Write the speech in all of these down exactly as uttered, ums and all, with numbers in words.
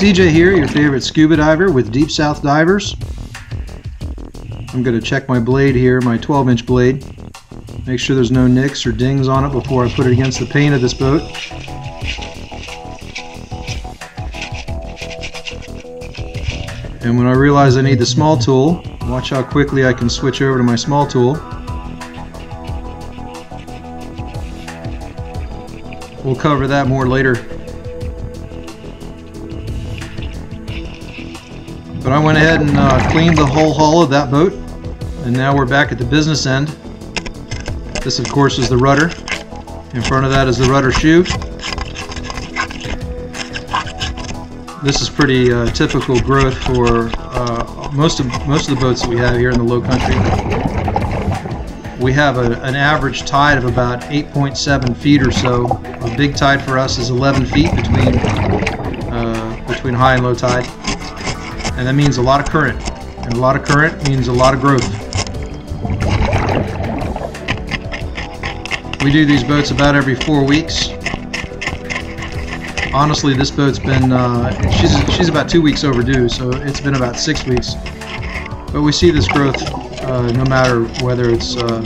C J here, your favorite scuba diver with Deep South Divers. I'm going to check my blade here, my twelve inch blade. Make sure there's no nicks or dings on it before I put it against the paint of this boat. And when I realize I need the small tool, watch how quickly I can switch over to my small tool. We'll cover that more later. But I went ahead and uh, cleaned the whole hull of that boat, and now we're back at the business end. This of course is the rudder. In front of that is the rudder shoe. This is pretty uh, typical growth for uh, most of most of the boats that we have here in the low country. We have a, an average tide of about eight point seven feet or so. A big tide for us is eleven feet between uh, between high and low tide, and that means a lot of current. And a lot of current means a lot of growth. We do these boats about every four weeks. Honestly, this boat's been uh, she's she's about two weeks overdue, so it's been about six weeks. But we see this growth uh, no matter whether it's uh,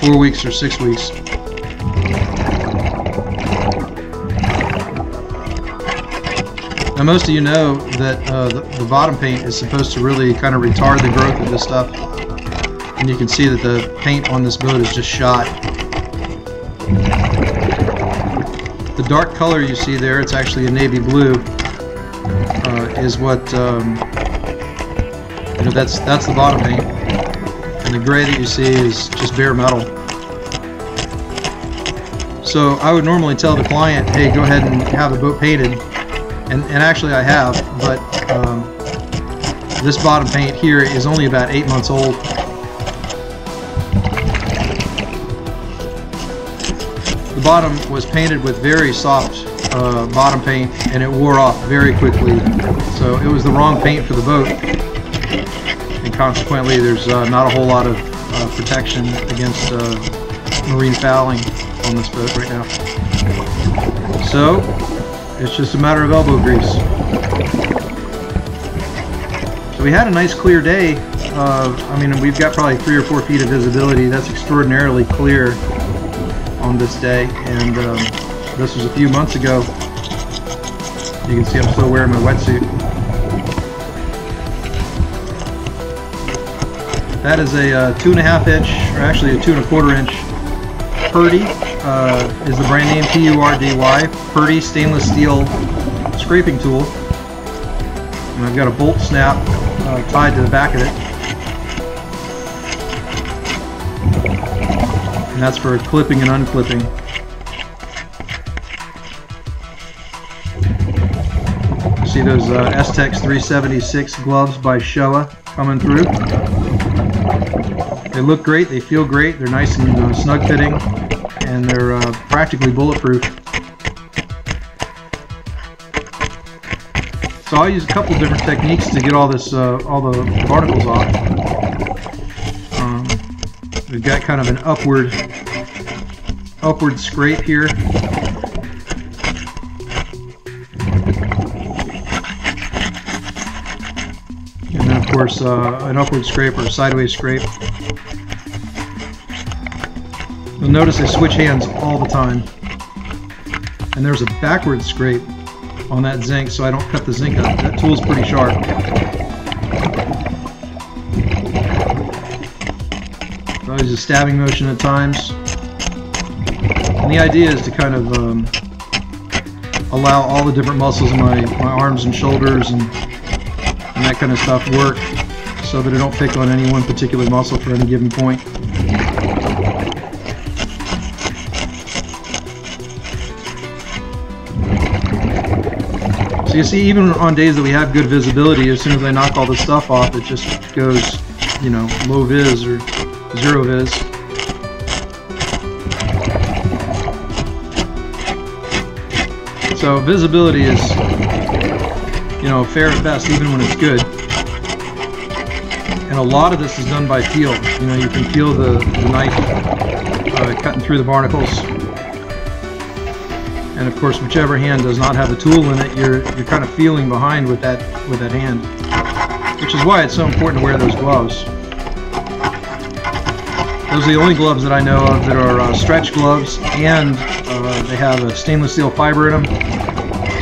four weeks or six weeks. Now most of you know that uh, the, the bottom paint is supposed to really kind of retard the growth of this stuff. And you can see that the paint on this boat is just shot. The dark color you see there, it's actually a navy blue, uh, is what, um, you know, that's, that's the bottom paint. And the gray that you see is just bare metal. So I would normally tell the client, hey, go ahead and have the boat painted. And, and actually I have, but um, this bottom paint here is only about eight months old. The bottom was painted with very soft uh, bottom paint, and it wore off very quickly, so it was the wrong paint for the boat, and consequently there's uh, not a whole lot of uh, protection against uh, marine fouling on this boat right now. So it's just a matter of elbow grease. So we had a nice clear day. Uh, I mean, we've got probably three or four feet of visibility. That's extraordinarily clear on this day. And um, this was a few months ago. You can see I'm still wearing my wetsuit. That is a uh, two and a half inch, or actually a two and a quarter inch Purdy. Uh, is the brand name P U R D Y, Purdy stainless steel scraping tool, and I've got a bolt snap uh, tied to the back of it, and that's for clipping and unclipping. You see those uh, S-Tex three seventy-six gloves by Shella coming through. They look great, they feel great, they're nice and uh, snug fitting, and they're uh, practically bulletproof. So I'll use a couple different techniques to get all this, uh, all the barnacles off. Um, we've got kind of an upward, upward scrape here. And then of course uh, an upward scrape or a sideways scrape. You'll notice I switch hands all the time. And there's a backward scrape on that zinc so I don't cut the zinc up. That tool's pretty sharp. It's always a stabbing motion at times. And the idea is to kind of um, allow all the different muscles in my, my arms and shoulders and, and that kind of stuff work so that I don't pick on any one particular muscle for any given point. So you see, even on days that we have good visibility, as soon as I knock all this stuff off, it just goes, you know, low vis or zero vis. So visibility is, you know, fair at best, even when it's good. And a lot of this is done by feel. You know, you can feel the, the knife uh, cutting through the barnacles. and of course whichever hand does not have a tool in it, you're you're kind of feeling behind with that with that hand, which is why it's so important to wear those gloves. Those are the only gloves that I know of that are uh, stretch gloves, and uh, they have a stainless steel fiber in them,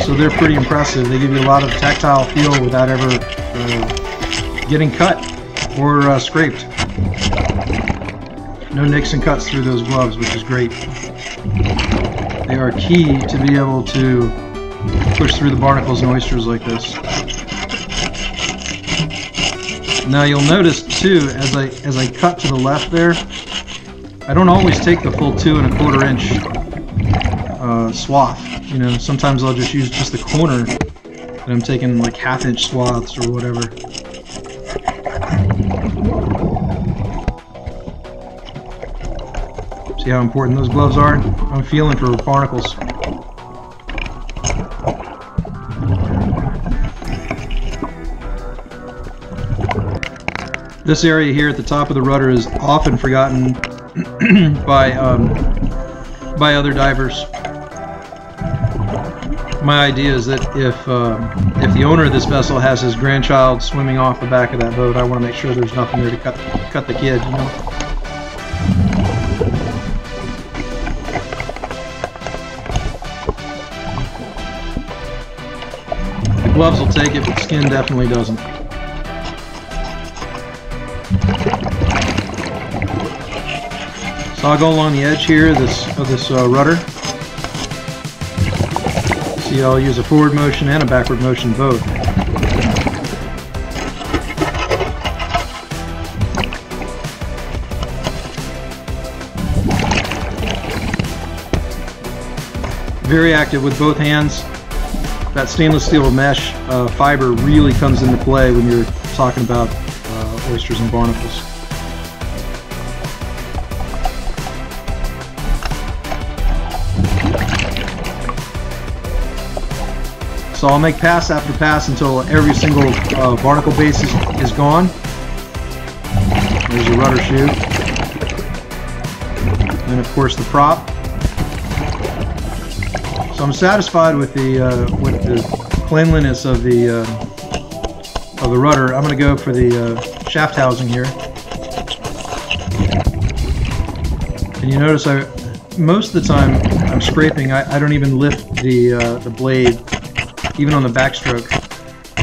so they're pretty impressive. They give you a lot of tactile feel without ever uh, getting cut or uh, scraped. No nicks and cuts through those gloves, which is great. They are key to be able to push through the barnacles and oysters like this. Now you'll notice too, as I as I cut to the left there, I don't always take the full two and a quarter inch uh, swath. You know, sometimes I'll just use just the corner, and I'm taking like half inch swaths or whatever. See how important those gloves are? I'm feeling for barnacles. This area here at the top of the rudder is often forgotten by um, by other divers. My idea is that if uh, if the owner of this vessel has his grandchild swimming off the back of that boat, I want to make sure there's nothing there to cut cut the kid, you know. Gloves will take it, but skin definitely doesn't. So I'll go along the edge here this, of this uh, rudder. See, I'll use a forward motion and a backward motion both. Very active with both hands. That stainless steel mesh uh, fiber really comes into play when you're talking about uh, oysters and barnacles. So I'll make pass after pass until every single uh, barnacle base is, is gone. There's your rudder chute. And of course the prop. So I'm satisfied with the uh, with the cleanliness of the uh, of the rudder. I'm going to go for the uh, shaft housing here. And you notice I most of the time I'm scraping. I, I don't even lift the uh, the blade, even on the backstroke.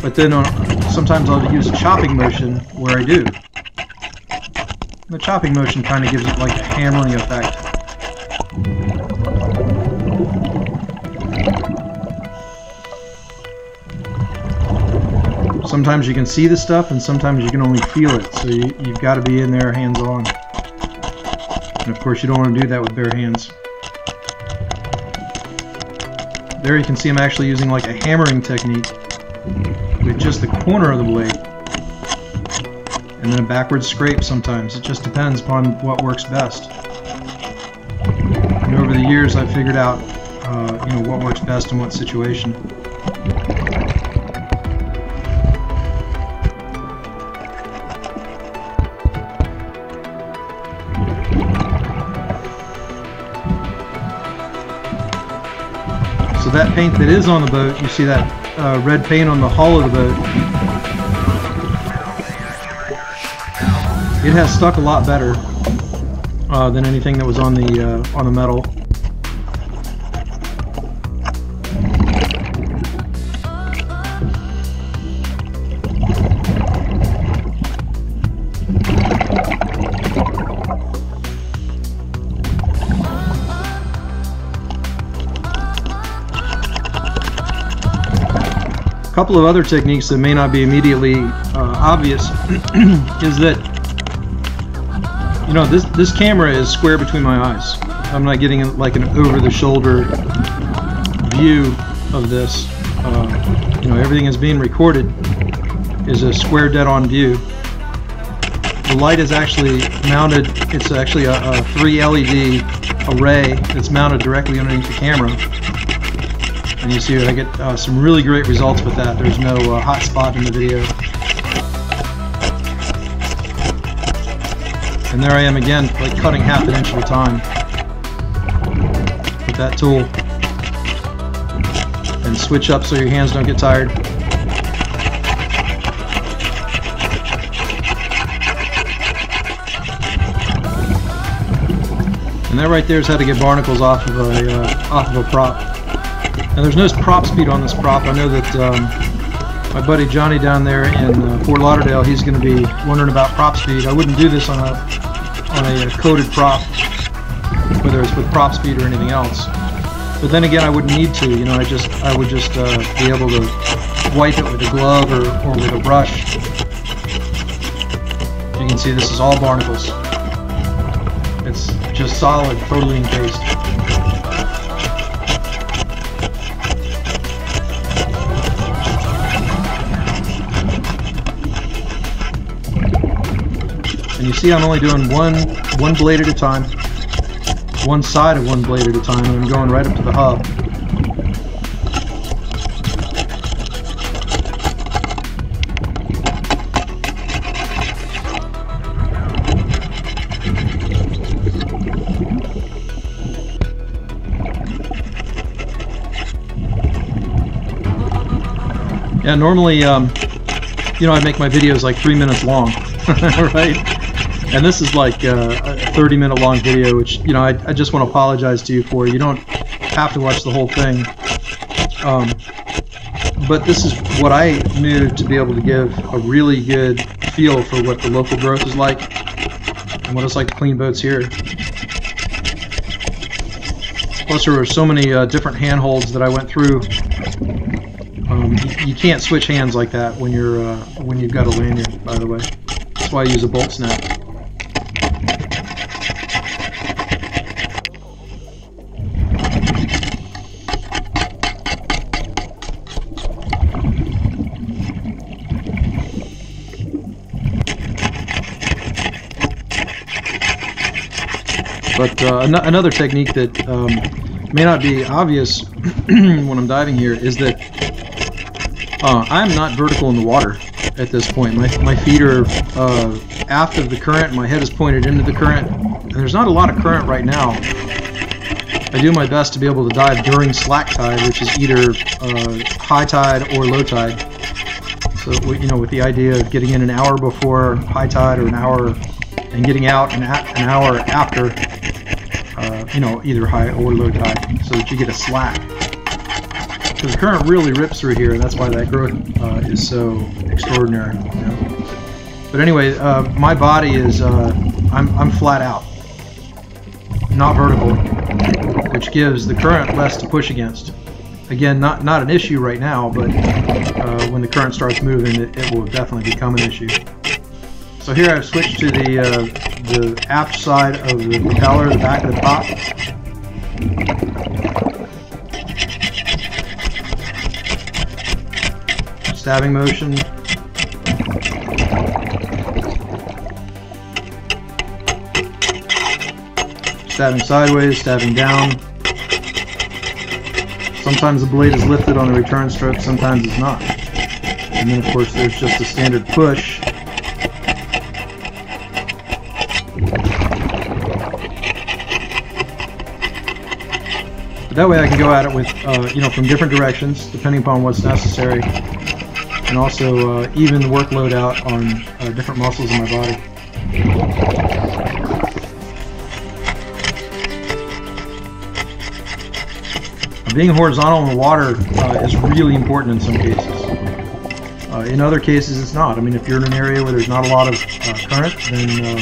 But then on, sometimes I'll use a chopping motion where I do. And the chopping motion kind of gives it like a hammering effect. Sometimes you can see the stuff, and sometimes you can only feel it, so you, you've got to be in there hands-on. And of course you don't want to do that with bare hands. There you can see I'm actually using like a hammering technique with just the corner of the blade. And then a backwards scrape sometimes. It just depends upon what works best. And over the years I've figured out uh, you know, what works best in what situation. So that paint that is on the boat, you see that uh, red paint on the hull of the boat, it has stuck a lot better uh, than anything that was on the uh, on the metal. A couple of other techniques that may not be immediately uh, obvious is that, you know, this this camera is square between my eyes. I'm not getting like an over-the-shoulder view of this. Uh, you know, everything that's being recorded is a square dead-on view. The light is actually mounted. It's actually a, a three L E D array that's mounted directly underneath the camera. And you see I get uh, some really great results with that. There's no uh, hot spot in the video. And there I am again, like cutting half an inch at a time with that tool. and switch up so your hands don't get tired. And that right there is how to get barnacles off of a uh, off of a prop. And there's no prop speed on this prop. I know that um, my buddy Johnny down there in uh, Fort Lauderdale, he's going to be wondering about prop speed. I wouldn't do this on a on a coated prop, whether it's with prop speed or anything else. But then again, I wouldn't need to. You know, I just I would just uh, be able to wipe it with a glove or or with a brush. You can see this is all barnacles. It's just solid, totally encased. And you see I'm only doing one one blade at a time, one side of one blade at a time, and I'm going right up to the hub. Yeah, normally, um, you know, I make my videos like three minutes long, right? And this is like uh, a thirty-minute long video, which, you know, I, I just want to apologize to you for. You don't have to watch the whole thing. Um, but this is what I knew to be able to give a really good feel for what the local growth is like and what it's like to clean boats here. Plus, there were so many uh, different handholds that I went through. Um, you, you can't switch hands like that when you're uh, when you've got a lanyard. By the way, that's why I use a bolt snap. But uh, an another technique that um, may not be obvious when I'm diving here is that. Uh, I'm not vertical in the water at this point. My, my feet are uh, aft of the current, my head is pointed into the current, and there's not a lot of current right now. I do my best to be able to dive during slack tide, which is either uh, high tide or low tide. So, you know, with the idea of getting in an hour before high tide or an hour, and getting out an, an hour after, uh, you know, either high or low tide, so that you get a slack. Because the current really rips through here, and that's why that growth uh, is so extraordinary. You know? But anyway, uh, my body is, uh, I'm, I'm flat out, not vertical, which gives the current less to push against. Again, not, not an issue right now, but uh, when the current starts moving, it, it will definitely become an issue. So here I've switched to the, uh, the aft side of the propeller, the back of the top. Stabbing motion. Stabbing sideways, stabbing down. Sometimes the blade is lifted on the return stroke, sometimes it's not. And then of course there's just a standard push. But that way I can go at it with, uh, you know, from different directions, depending upon what's necessary. And also uh, even the workload out on uh, different muscles in my body. Being horizontal in the water uh, is really important in some cases. Uh, in other cases it's not. I mean, if you're in an area where there's not a lot of uh, current, then uh,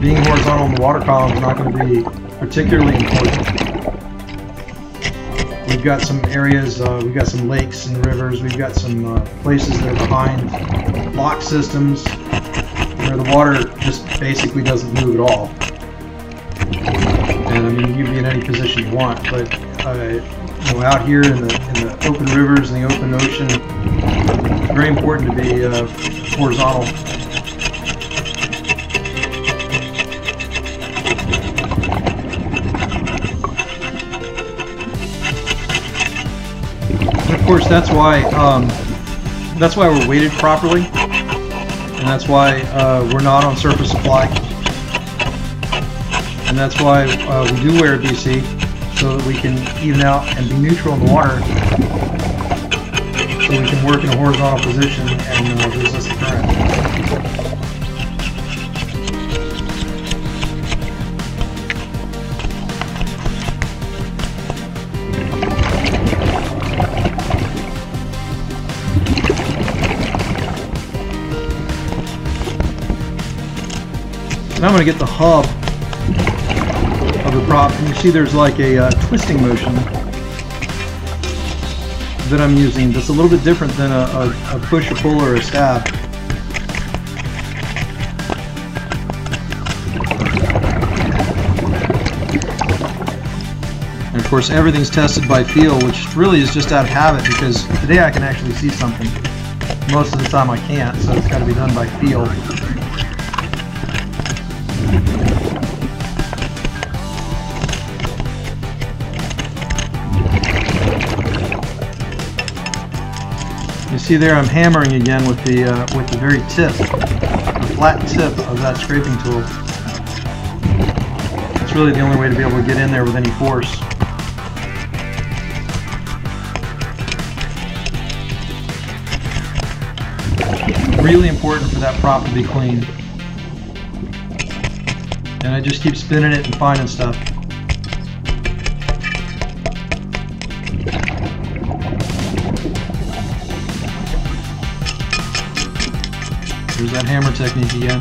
being horizontal in the water column is not going to be particularly important. We've got some areas, uh, we've got some lakes and rivers, we've got some uh, places that are behind lock systems where the water just basically doesn't move at all. And I mean, you can be in any position you want, but uh, you know, out here in the, in the open rivers and the open ocean, it's very important to be uh, horizontal. Of course, that's why um, that's why we're weighted properly, and that's why uh, we're not on surface supply, and that's why uh, we do wear a B C, so that we can even out and be neutral in the water, so we can work in a horizontal position and uh, resist the current. And I'm going to get the hub of the prop, and you see there's like a uh, twisting motion that I'm using that's a little bit different than a, a, a push, a pull, or a stab. And of course everything's tested by feel, which really is just out of habit, because today I can actually see something. Most of the time I can't, so it's got to be done by feel. See there, I'm hammering again with the uh, with the very tip, the flat tip of that scraping tool. It's really the only way to be able to get in there with any force. Really important for that prop to be clean. And I just keep spinning it and finding stuff. There's that hammer technique again.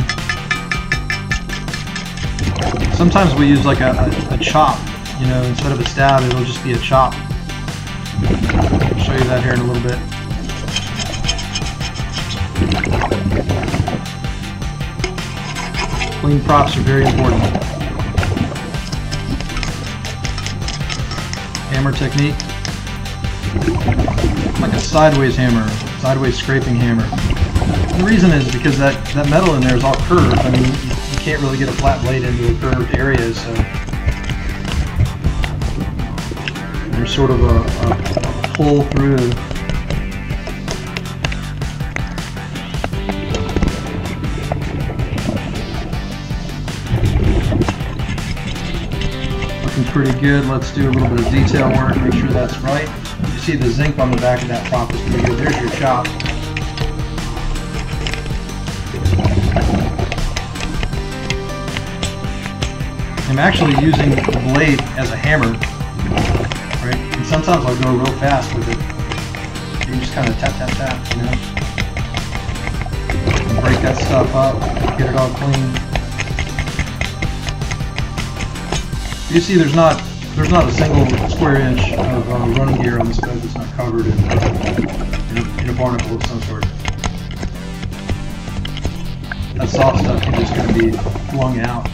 Sometimes we use like a, a, a chop, you know, instead of a stab, it'll just be a chop. I'll show you that here in a little bit. Clean props are very important. Hammer technique. Like a sideways hammer, sideways scraping hammer. The reason is because that, that metal in there is all curved. I mean, you can't really get a flat blade into a curved area, so there's sort of a, a, a pull through. Looking pretty good. Let's do a little bit of detail work, make sure that's right. You see the zinc on the back of that prop is pretty good. There's your chop. I'm actually using the blade as a hammer, right? And sometimes I'll go real fast with it. You just kind of tap, tap, tap, you know? And break that stuff up, get it all clean. You see, there's not there's not a single square inch of uh, running gear on this boat that's not covered in, in, in a barnacle of some sort. That soft stuff is just going to be flung out.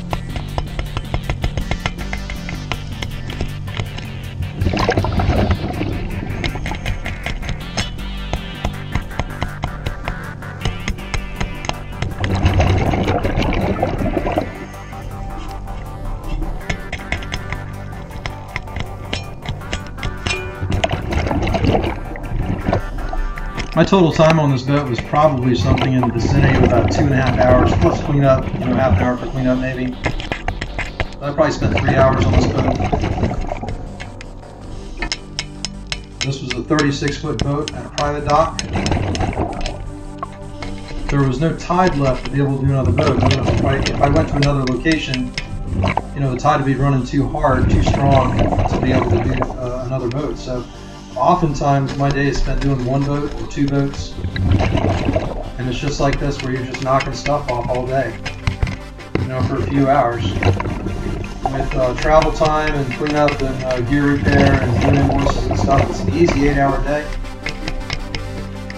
My total time on this boat was probably something in the vicinity of about two and a half hours, plus cleanup, you know, half an hour for cleanup maybe. I probably spent three hours on this boat. This was a thirty-six foot boat at a private dock. If there was no tide left to be able to do another boat. You know, if, I, if I went to another location, you know, the tide would be running too hard, too strong to be able to do uh, another boat. So. Oftentimes, my day is spent doing one boat or two boats, and it's just like this where you're just knocking stuff off all day, you know, for a few hours. With uh, travel time and cleanup and uh, gear repair and doing invoices and stuff, it's an easy eight-hour day.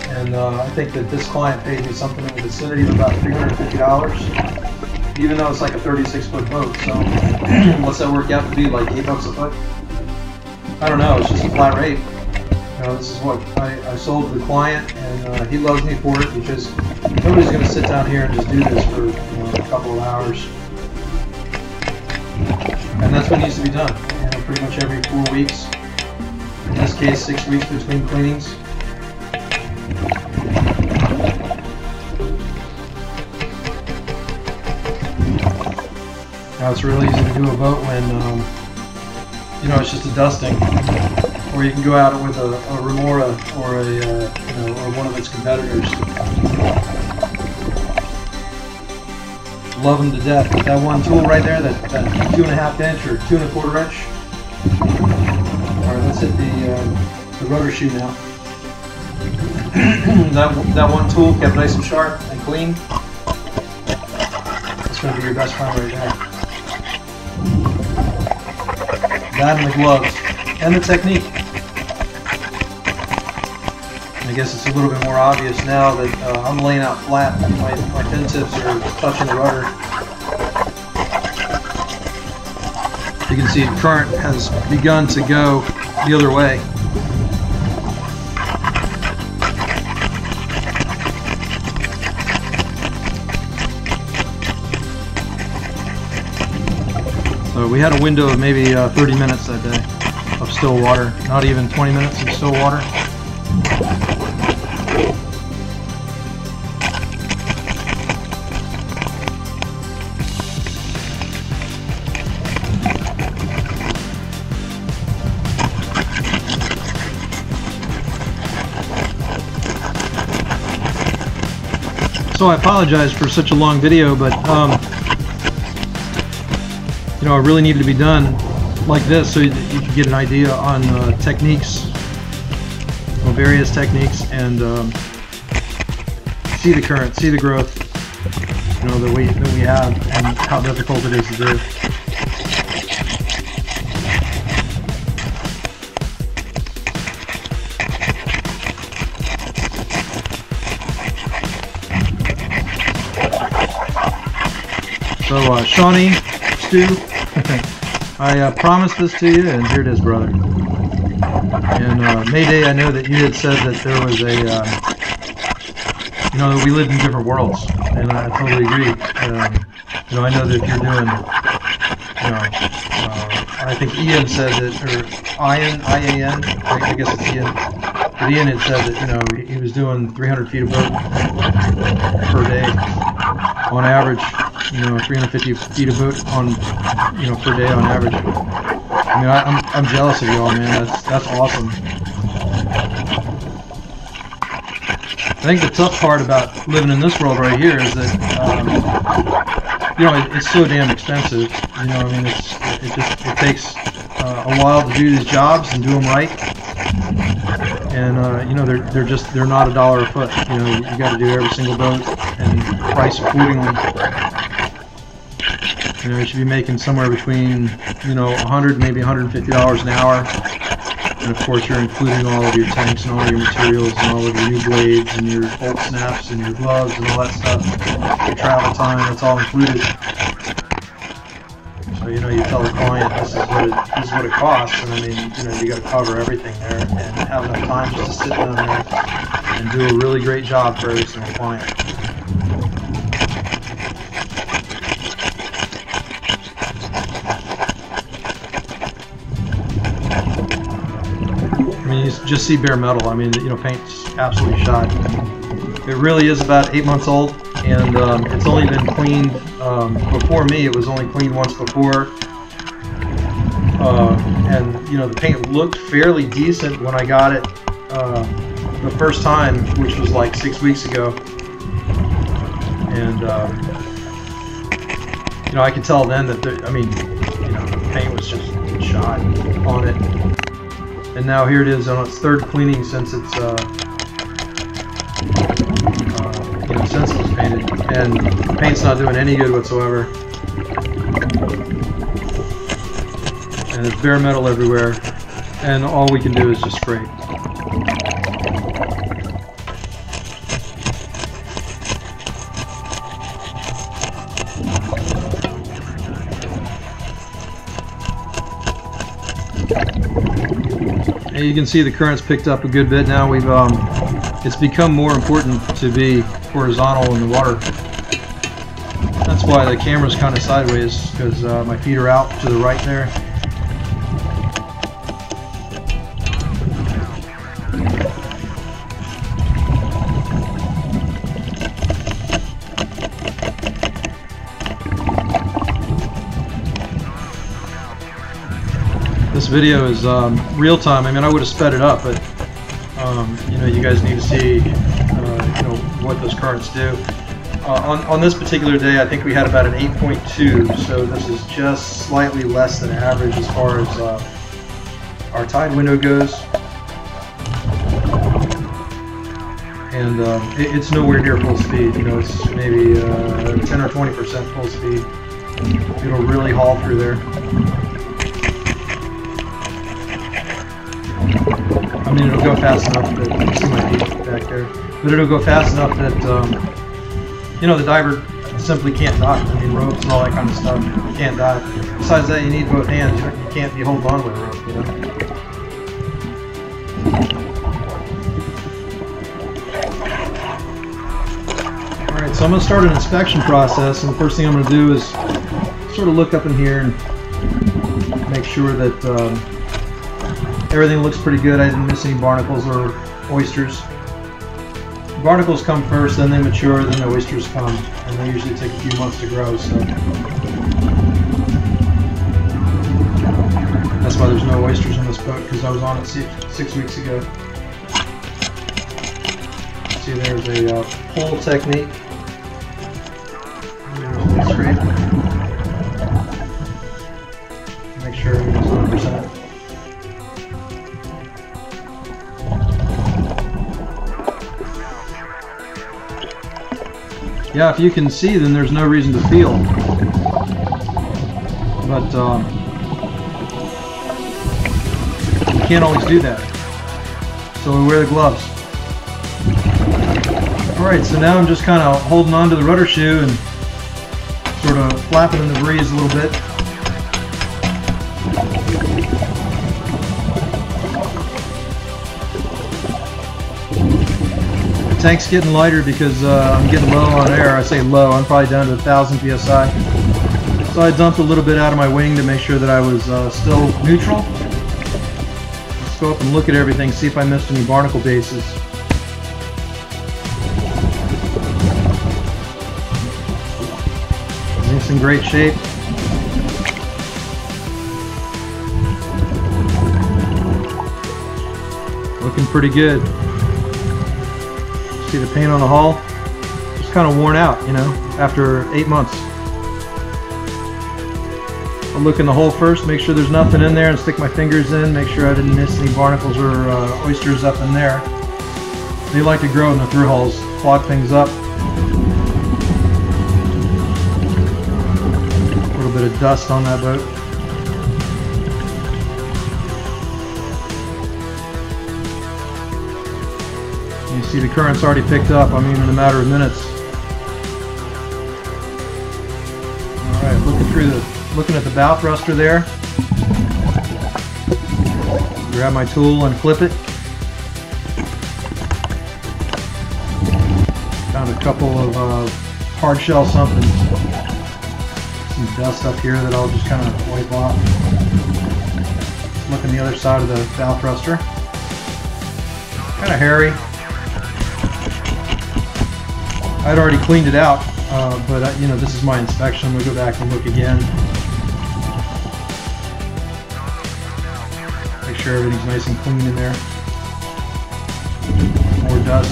And uh, I think that this client paid me something in the vicinity of about three hundred fifty dollars, even though it's like a thirty-six foot boat. So what's that work out to be, like eight bucks a foot? I don't know. It's just a flat rate. Uh, this is what I, I sold to the client, and uh, he loves me for it, because nobody's going to sit down here and just do this for, you know, a couple of hours. And that's what needs to be done, you know, pretty much every four weeks. In this case, six weeks between cleanings. Now, it's really easy to do a boat when, um, you you know, it's just a dusting. Or you can go out with a, a remora or a, uh, you know, or one of its competitors. Love them to death. But that one tool right there, that, that two and a half inch or two and a quarter inch. All right, let's hit the uh, the rotor shoe now. that that one tool kept nice and sharp and clean. That's gonna be your best friend right there. That and the gloves and the technique. I guess it's a little bit more obvious now that uh, I'm laying out flat. My, my pin tips are touching the rudder. You can see the current has begun to go the other way. So we had a window of maybe uh, thirty minutes that day of still water, not even twenty minutes of still water. So I apologize for such a long video, but um, you know, I really needed to be done like this so you, you could get an idea on uh, techniques, well, various techniques, and um, see the current, see the growth, you know, that we that we have, and how difficult it is to do. So, uh, Shawnee, Stu. I uh, promised this to you, and here it is, brother. And uh, Mayday, I know that you had said that there was a, uh, you know, that we lived in different worlds, and I totally agree. Um, you know, I know that if you're doing, you know, uh, I think Ian said that, or Ian, I A N, I guess it's Ian, but Ian had said that, you know, he, he was doing three hundred feet of boat per day on average. You know, three hundred fifty feet of boat on, you know, per day on average. I mean, I, I'm I'm jealous of y'all, man. That's that's awesome. I think the tough part about living in this world right here is that, um, you know, it, it's so damn expensive. You know, I mean, it's it just it takes uh, a while to do these jobs and do them right. And uh, you know, they're they're just they're not a dollar a foot. You know, you, you got to do every single boat and price accordingly. You know, you should be making somewhere between, you know, one hundred, maybe one hundred fifty dollars an hour. And of course, you're including all of your tanks and all your materials and all of your new blades and your bolt snaps and your gloves and all that stuff. Your travel time, it's all included. So, you know, you tell the client this is what it, this is what it costs. And I mean, you know, you got to cover everything there and have enough time just to sit down there and do a really great job for every single client. Just see bare metal. I mean, you know, paint's absolutely shot. It really is about eight months old, and um, it's only been cleaned um, before me. It was only cleaned once before, uh, and you know, the paint looked fairly decent when I got it uh, the first time, which was like six weeks ago. And um, you know, I could tell then that the, I mean, you know, the paint was just shot on it. And now here it is on its third cleaning since it's uh, uh, you know, since it was painted, and the paint's not doing any good whatsoever. And there's bare metal everywhere, and all we can do is just scrape. You can see the current's picked up a good bit now. We've um, it's become more important to be horizontal in the water. That's why the camera's kind of sideways, because uh, my feet are out to the right there. This this video is um, real time. I mean, I would have sped it up, but um, you know, you guys need to see uh, you know what those currents do. Uh, on on this particular day, I think we had about an eight point two, so this is just slightly less than average as far as uh, our tide window goes, and um, it, it's nowhere near full speed. You know, it's maybe uh, ten or twenty percent full speed. It'll really haul through there. I mean, it'll go fast enough that you see my feet back there, but it'll go fast enough that um, you know the diver simply can't dive. I mean, ropes and all that kind of stuff, you can't dive. Besides that, you need both hands. You can't be holding on with a rope, you know. All right, so I'm going to start an inspection process, and the first thing I'm going to do is sort of look up in here and make sure that. Um, Everything looks pretty good. I didn't miss any barnacles or oysters. Barnacles come first, then they mature, then the oysters come, and they usually take a few months to grow. So that's why there's no oysters in this boat, because I was on it six, six weeks ago. See, there's a uh, pull technique. Make sure everything's one hundred percent. Yeah, if you can see, then there's no reason to feel. But um, you can't always do that. So we wear the gloves. Alright, so now I'm just kind of holding on to the rudder shoe and sort of flapping in the breeze a little bit. Tank's getting lighter because uh, I'm getting low on air. I say low, I'm probably down to one thousand P S I. So I dumped a little bit out of my wing to make sure that I was uh, still neutral. Let's go up and look at everything, see if I missed any barnacle bases. Zink's in great shape. Looking pretty good. See the paint on the hull? It's kind of worn out, you know, after eight months. I'll look in the hull first, make sure there's nothing in there, and stick my fingers in, make sure I didn't miss any barnacles or uh, oysters up in there. They like to grow in the through hulls, clog things up. A little bit of dust on that boat. You see the current's already picked up, I mean, in a matter of minutes. Alright, looking through the looking at the bow thruster there. Grab my tool and flip it. Found a couple of uh, hard shell something. Some dust up here that I'll just kind of wipe off. Look on the other side of the bow thruster. Kind of hairy. I'd already cleaned it out, uh, but uh, you know, this is my inspection. We'll go back and look again. Make sure everything's nice and clean in there. More dust.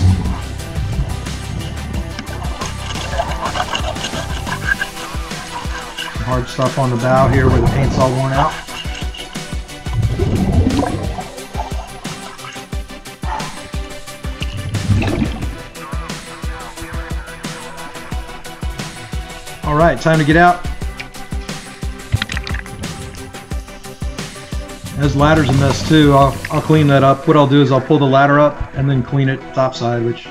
Some hard stuff on the bow here where the paint's all worn out. Alright, time to get out. This ladder's a mess too. I'll, I'll clean that up. What I'll do is I'll pull the ladder up and then clean it topside, which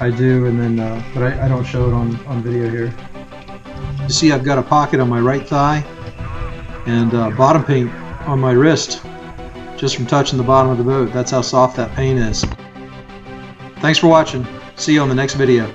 I do, and then uh, but I, I don't show it on, on video here. You see I've got a pocket on my right thigh and uh, bottom paint on my wrist just from touching the bottom of the boat. That's how soft that paint is. Thanks for watching. See you on the next video.